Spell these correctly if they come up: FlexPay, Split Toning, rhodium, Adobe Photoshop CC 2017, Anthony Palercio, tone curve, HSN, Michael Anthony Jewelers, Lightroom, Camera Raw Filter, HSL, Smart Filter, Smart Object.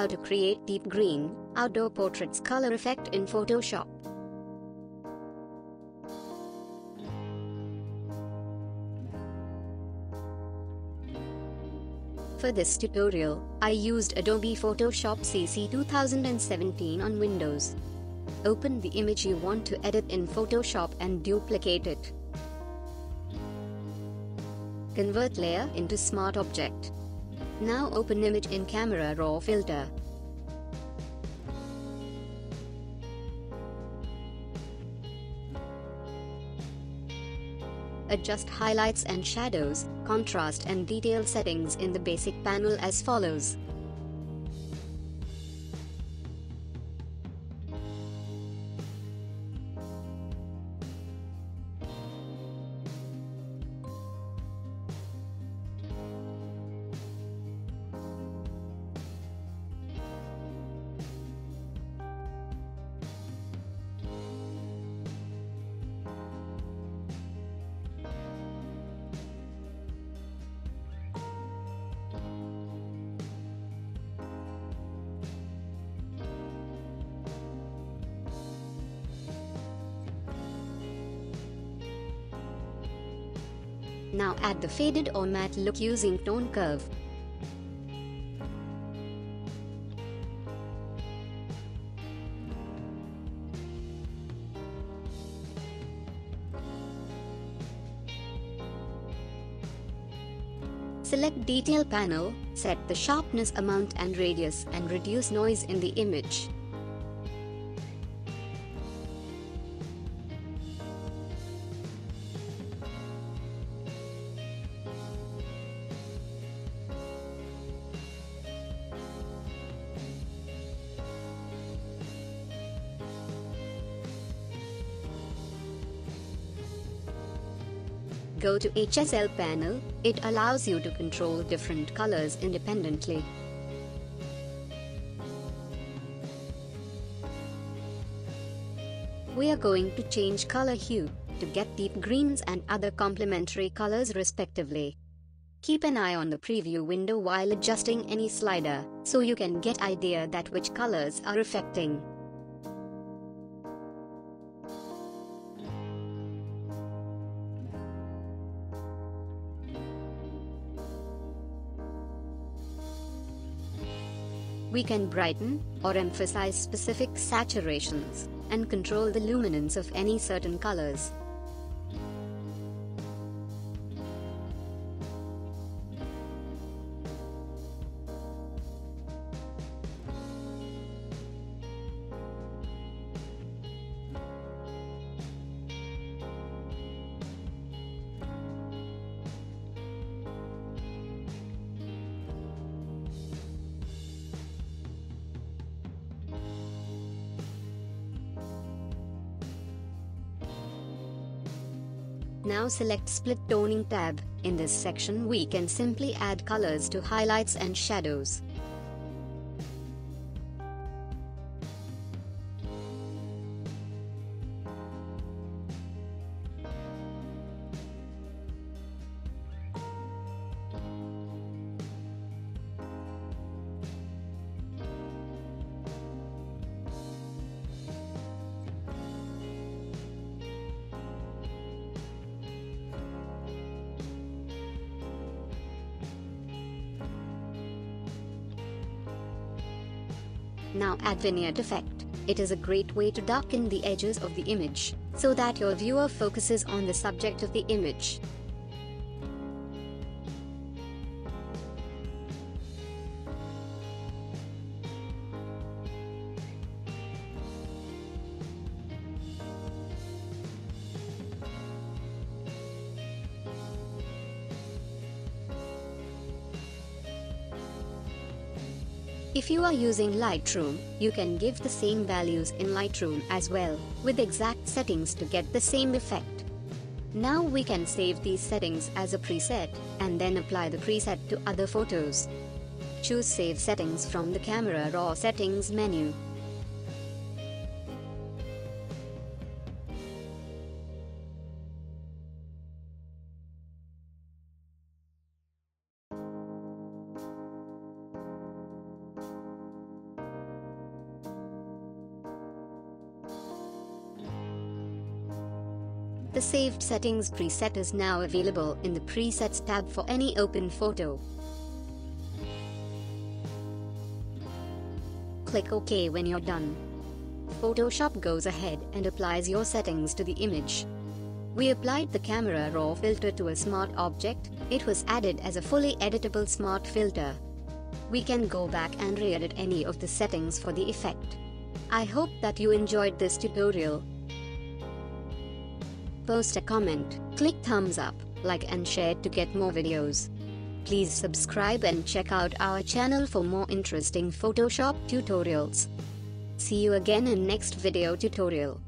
How to create deep green outdoor portraits color effect in Photoshop. For this tutorial, I used Adobe Photoshop CC 2017 on Windows. Open the image you want to edit in Photoshop and duplicate it. Convert layer into smart object. Now open image in Camera Raw Filter. Adjust highlights and shadows, contrast and detail settings in the basic panel as follows. Now add the faded or matte look using tone curve. Select detail panel, set the sharpness amount and radius and reduce noise in the image. Go to HSL panel, it allows you to control different colors independently. We are going to change color hue to get deep greens and other complementary colors respectively. Keep an eye on the preview window while adjusting any slider, so you can get idea that which colors are affecting. We can brighten or emphasize specific saturations and control the luminance of any certain colors. Now select Split Toning tab. In this section we can simply add colors to highlights and shadows. Now add vignette effect. It is a great way to darken the edges of the image, so that your viewer focuses on the subject of the image. If you are using Lightroom, you can give the same values in Lightroom as well, with exact settings to get the same effect. Now we can save these settings as a preset, and then apply the preset to other photos. Choose Save Settings from the Camera Raw Settings menu. The saved settings preset is now available in the Presets tab for any open photo. Click OK when you're done. Photoshop goes ahead and applies your settings to the image. We applied the Camera Raw filter to a smart object. It was added as a fully editable smart filter. We can go back and re-edit any of the settings for the effect. I hope that you enjoyed this tutorial. Post a comment, click thumbs up, like and share to get more videos. Please subscribe and check out our channel for more interesting Photoshop tutorials. See you again in next video tutorial.